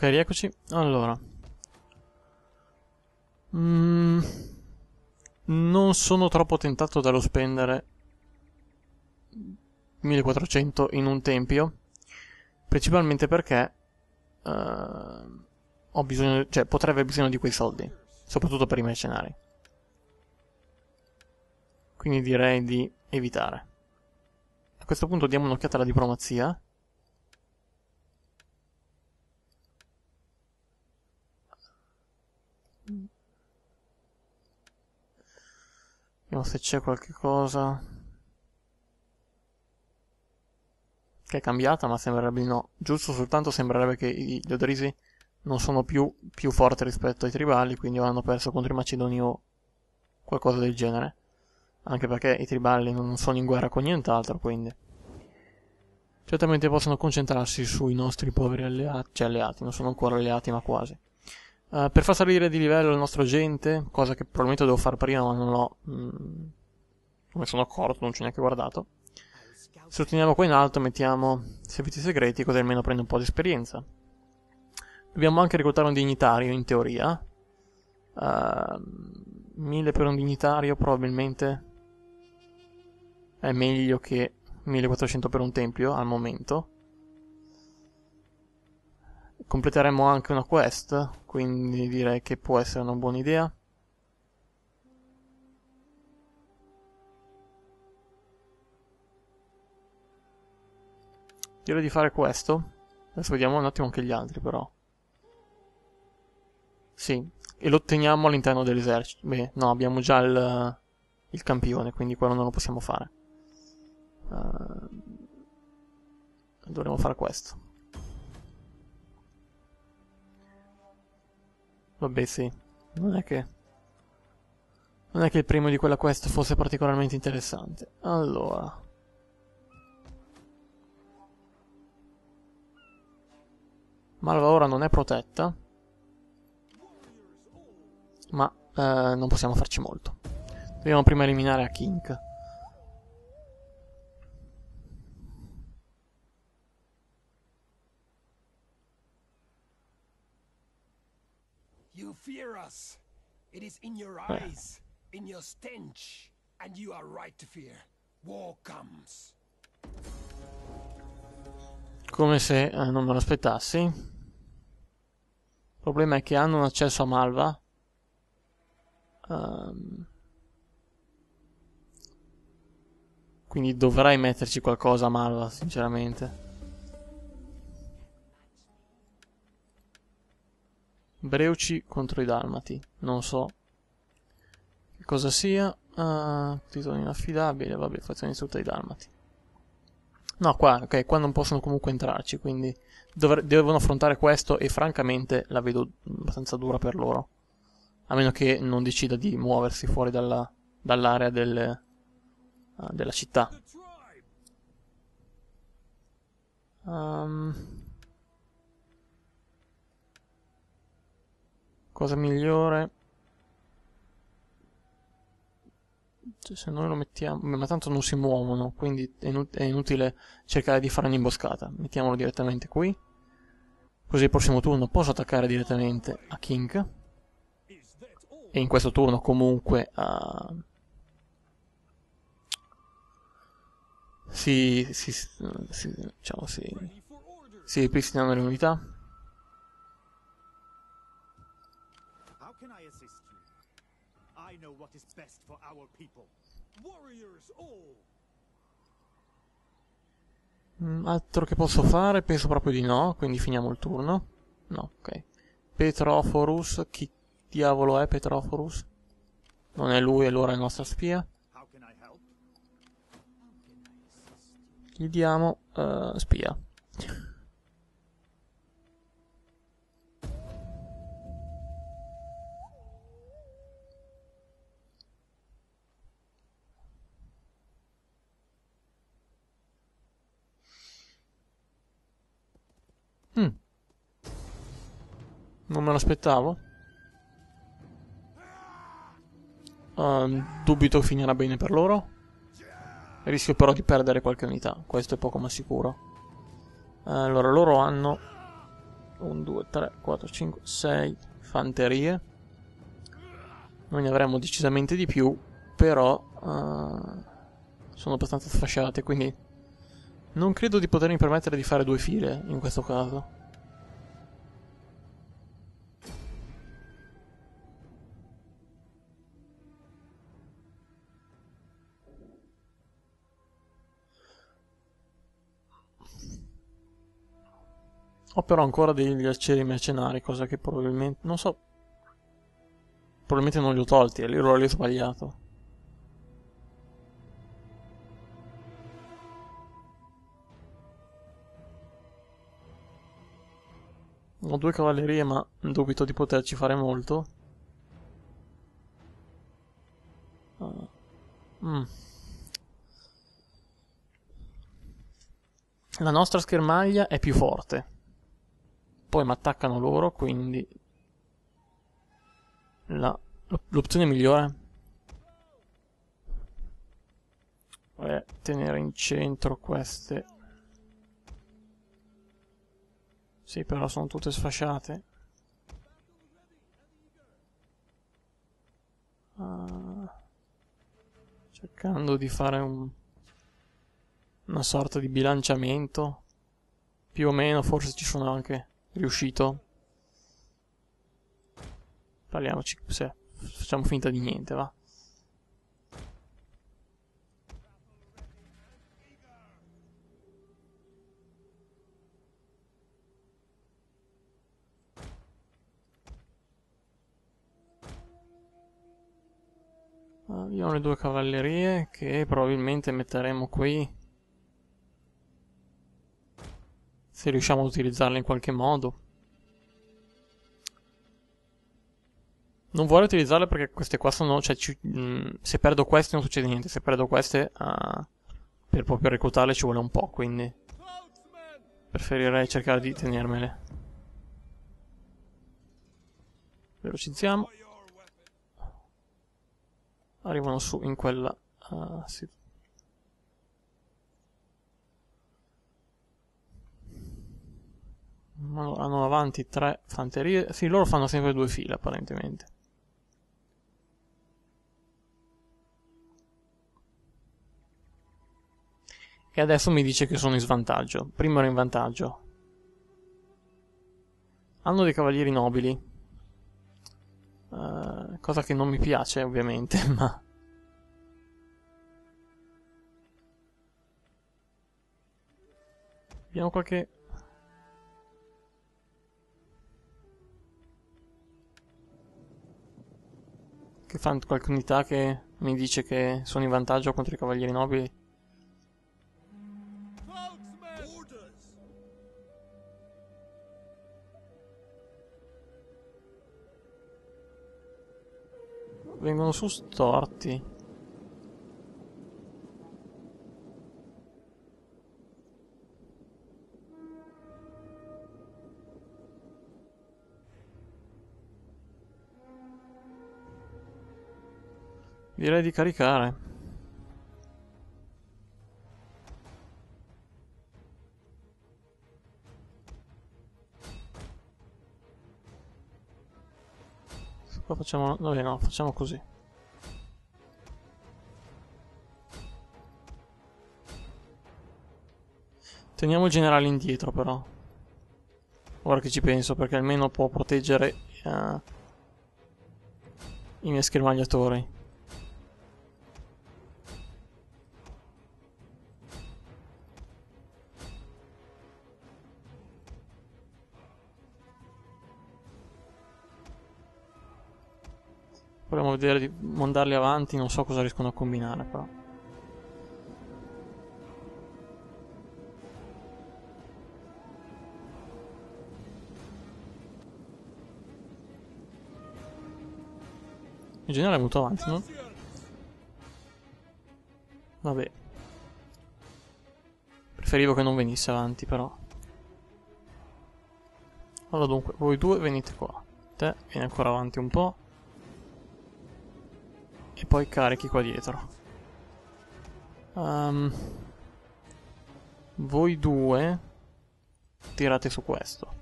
Ok, rieccoci. Allora, non sono troppo tentato dallo spendere 1400 in un tempio, principalmente perché ho bisogno, cioè potrei aver bisogno di quei soldi, soprattutto per i mercenari. Quindi direi di evitare. A questo punto diamo un'occhiata alla diplomazia. Vediamo se c'è qualche cosa che è cambiata, ma sembrerebbe di no. Giusto, soltanto sembrerebbe che gli Odrisi non sono più forti rispetto ai tribali, quindi hanno perso contro i Macedoni o qualcosa del genere. Anche perché i tribali non sono in guerra con nient'altro, quindi certamente possono concentrarsi sui nostri poveri alleati, cioè alleati, non sono ancora alleati ma quasi. Per far salire di livello il nostro agente, cosa che probabilmente devo fare prima ma non l'ho, come sono accorto, non ci ho neanche guardato. Se otteniamo qua in alto mettiamo servizi segreti, così almeno prendo un po' di esperienza. Dobbiamo anche reclutare un dignitario, in teoria. 1000 per un dignitario probabilmente è meglio che 1400 per un tempio al momento. Completeremo anche una quest, quindi direi che può essere una buona idea. Direi di fare questo. Adesso vediamo un attimo anche gli altri però. Sì, e lo otteniamo all'interno dell'esercito. Beh, no, abbiamo già il campione, quindi quello non lo possiamo fare. Dovremmo fare questo. Vabbè, sì, non è che il primo di quella quest fosse particolarmente interessante. Allora, Malva ora non è protetta, ma non possiamo farci molto. Dobbiamo prima eliminare Akink. You fear us. It is in your eyes, in your stench, and you are right to fear. War comes. Come se non me lo aspettassi. Il problema è che hanno un accesso a Malva. Quindi dovrai metterci qualcosa a Malva, sinceramente. Breuci contro i Dalmati, non so che cosa sia. Titolo inaffidabile, vabbè, fazione distrutta ai Dalmati. No, qua, ok, qua non possono comunque entrarci, quindi devono affrontare questo e francamente la vedo abbastanza dura per loro. A meno che non decida di muoversi fuori dall'area della città. Cosa migliore? Cioè, se noi lo mettiamo... Beh, ma tanto non si muovono, quindi è inutile cercare di fare un'imboscata. Mettiamolo direttamente qui. Così il prossimo turno posso attaccare direttamente a King. E in questo turno comunque si ripristinano le unità. Altro che posso fare? Penso proprio di no, quindi finiamo il turno. No, ok. Petroforus, chi diavolo è Petroforus? Non è lui, allora è la nostra spia. Gli diamo spia. Non me lo aspettavo. Dubito finirà bene per loro. Rischio però di perdere qualche unità. Questo è poco ma sicuro. Allora loro hanno 1, 2, 3, 4, 5, 6 fanterie. Noi ne avremmo decisamente di più, però sono abbastanza sfasciate, quindi non credo di potermi permettere di fare due file in questo caso. Ho però ancora degli arcieri mercenari, cosa che probabilmente... non so... probabilmente non li ho tolti, è l'errore, li ho sbagliato. Ho due cavallerie, ma dubito di poterci fare molto. La nostra schermaglia è più forte. Poi mi attaccano loro, quindi l'opzione migliore è tenere in centro queste. Sì, però sono tutte sfasciate. Cercando di fare una sorta di bilanciamento. Più o meno, forse ci sono anche riuscito. Parliamoci, se facciamo finta di niente, va. Abbiamo le due cavallerie che probabilmente metteremo qui, se riusciamo ad utilizzarle in qualche modo. Non vorrei utilizzarle perché queste qua sono... cioè, se perdo queste non succede niente, se perdo queste per proprio reclutarle ci vuole un po', quindi preferirei cercare di tenermele. Velocizziamo. Arrivano su in quella... sì. Allora, hanno avanti tre fanterie. Sì, loro fanno sempre due file, apparentemente. E adesso mi dice che sono in svantaggio. Prima ero in vantaggio. Hanno dei cavalieri nobili. Cosa che non mi piace, ovviamente, ma... abbiamo qualche... che fanno qualche unità che mi dice che sono in vantaggio contro i cavalieri nobili. Vengono su storti. Direi di caricare. Qua facciamo... vabbè, no, facciamo così. Teniamo il generale indietro, però. Ora che ci penso, perché almeno può proteggere i miei schermagliatori. Proviamo a vedere di mandarli avanti, non so cosa riescono a combinare, però. Il generale è venuto avanti, no? Vabbè. Preferivo che non venisse avanti, però. Allora, dunque, voi due venite qua. Te vieni ancora avanti un po'. E poi carichi qua dietro. Voi due tirate su questo.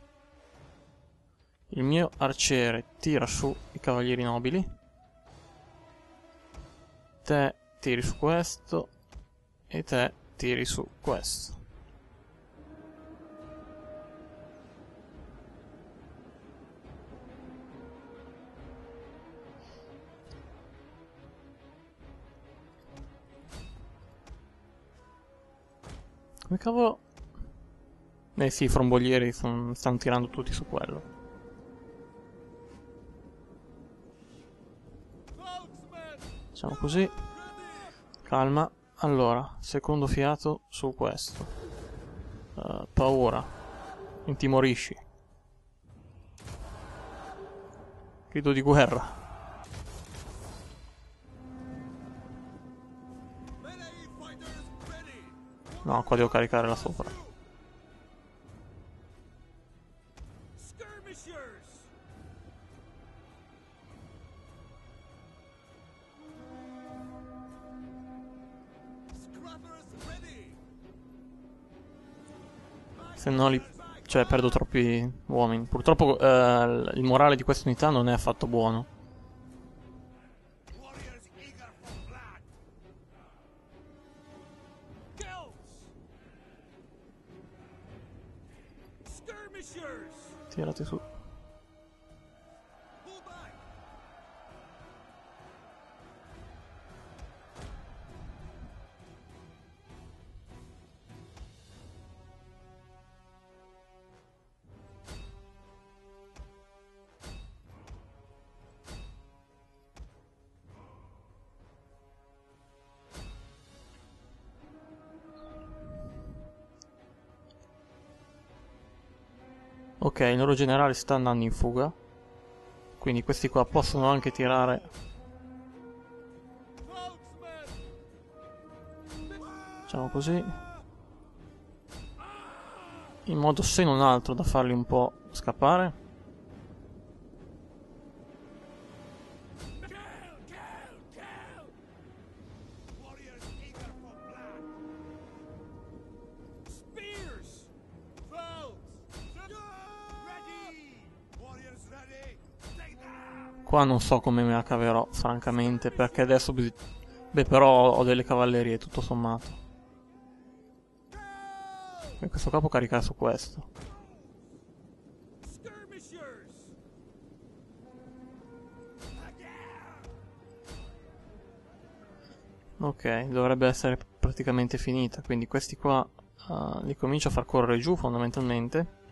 Il mio arciere tira su i cavalieri nobili. Te tiri su questo. E te tiri su questo. Come cavolo? Eh sì, i frombolieri stanno tirando tutti su quello. Facciamo così. Calma. Allora, secondo fiato su questo. Paura. Intimorisci. Grido di guerra. No, qua devo caricare la sopra. Se no li... cioè perdo troppi uomini. Purtroppo il morale di questa unità non è affatto buono. Tirate su. Ok, il loro generale sta andando in fuga, quindi questi qua possono anche tirare. Facciamo così, in modo se non altro da farli un po' scappare. Qua non so come me la caverò, francamente, perché adesso... Beh, però ho delle cavallerie, tutto sommato. E questo qua può caricare su questo. Ok, dovrebbe essere praticamente finita, quindi questi qua li comincio a far correre giù, fondamentalmente.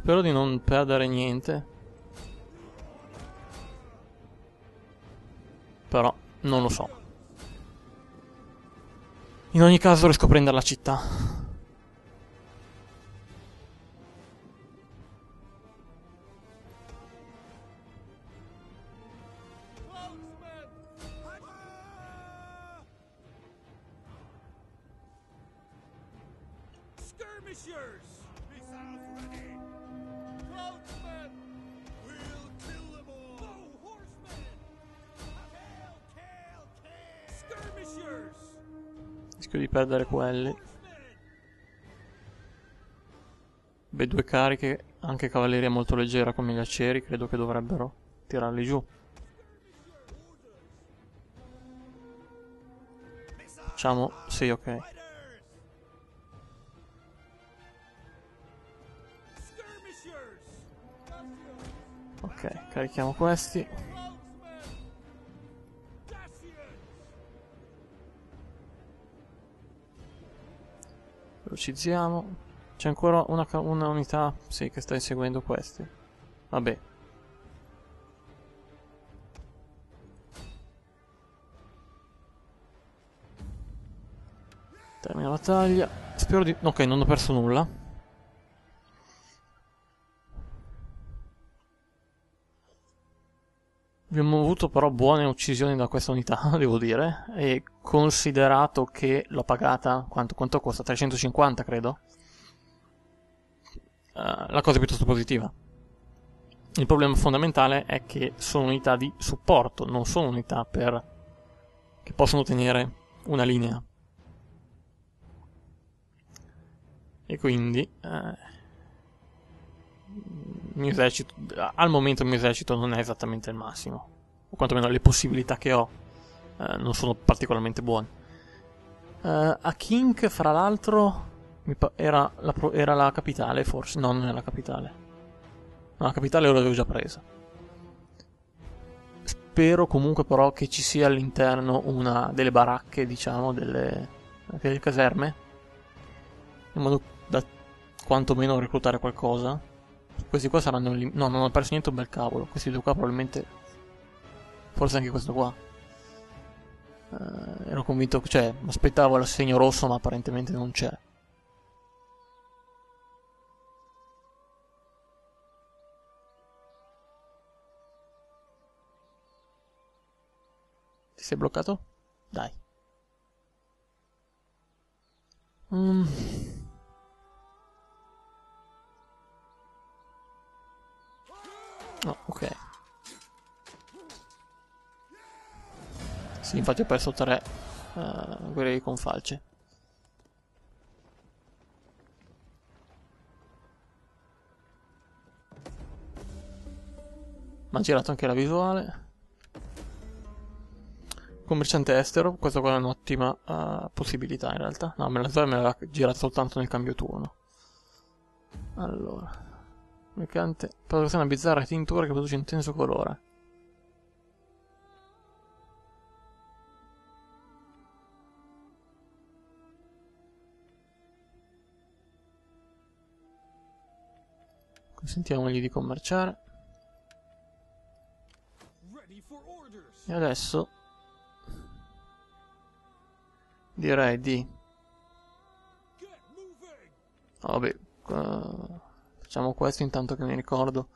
Spero di non perdere niente. Però non lo so. In ogni caso riesco a prendere la città. Rischio di perdere quelli. Beh, due cariche, anche cavalleria molto leggera come gli aceri, credo che dovrebbero tirarli giù. Facciamo, sì, ok. Ok, carichiamo questi. Velocizziamo. C'è ancora una unità, sì, che sta inseguendo questi. Vabbè. Termina la battaglia. Spero di... ok, non ho perso nulla. Abbiamo avuto però buone uccisioni da questa unità, devo dire, e considerato che l'ho pagata, quanto costa? 350 credo? La cosa è piuttosto positiva. Il problema fondamentale è che sono unità di supporto, non sono unità per che possono tenere una linea. E quindi al momento il mio esercito non è esattamente il massimo, o quantomeno le possibilità che ho non sono particolarmente buone. A Kink, fra l'altro, era la capitale, forse? No, non era la capitale. No, la capitale ora l'avevo già presa. Spero comunque però che ci sia all'interno una delle baracche, diciamo, delle caserme, in modo da quantomeno reclutare qualcosa. Questi qua saranno lì. No, non ho perso niente, un bel cavolo. Questi due qua probabilmente, forse anche questo qua. Ero convinto, cioè, mi aspettavo l'assegno rosso, ma apparentemente non c'è. Ti sei bloccato? Dai. No, ok. Sì, infatti ho perso 3 guerrieri con falce. Ma ha girato anche la visuale. Commerciante estero, questa qua è un'ottima possibilità in realtà. No, me la zona me l'aveva girata soltanto nel cambio turno. Allora, mercante, produzione bizzarra e tintura che produce intenso colore. Consentiamogli di commerciare. E adesso direi di... vabbè, facciamo questo intanto che mi ricordo.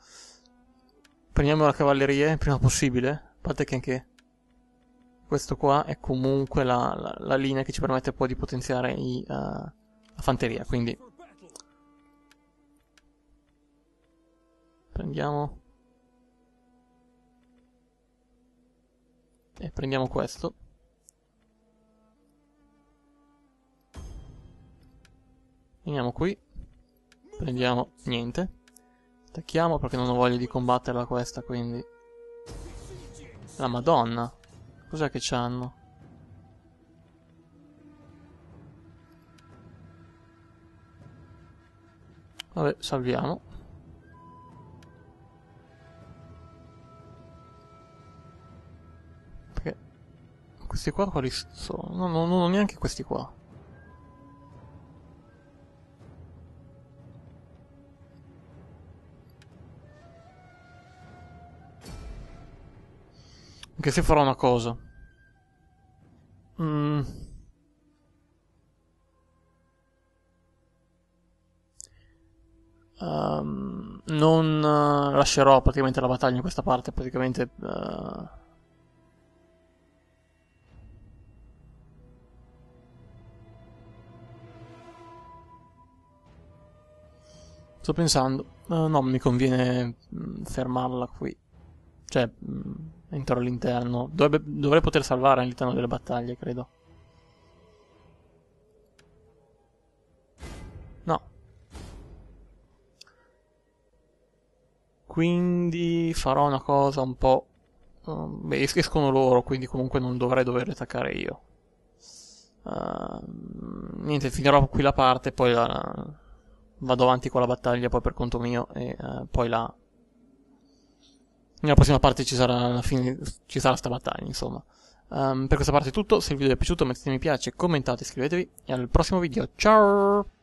Prendiamo la cavalleria il prima possibile. A parte che anche questo qua è comunque la linea che ci permette poi di potenziare la fanteria. Quindi prendiamo... e prendiamo questo. Veniamo qui. Prendiamo niente. Attacchiamo perché non ho voglia di combatterla questa, quindi... la Madonna! Cos'è che c'hanno? Vabbè, salviamo. Perché... questi qua quali sono? No, non ho neanche questi qua. Anche se farò una cosa. Non lascerò praticamente la battaglia in questa parte. Praticamente sto pensando, no, mi conviene fermarla qui. Cioè, entro all'interno. Dovrei poter salvare all'interno delle battaglie, credo. No. Quindi farò una cosa un po'... beh, escono loro, quindi comunque non dovrei doverli attaccare io. Niente, finirò qui la parte, poi vado avanti con la battaglia, poi per conto mio, e poi la... nella prossima parte ci sarà alla fine, ci sarà sta battaglia, insomma. Per questa parte è tutto. Se il video vi è piaciuto mettete mi piace, commentate, iscrivetevi e al prossimo video. Ciao!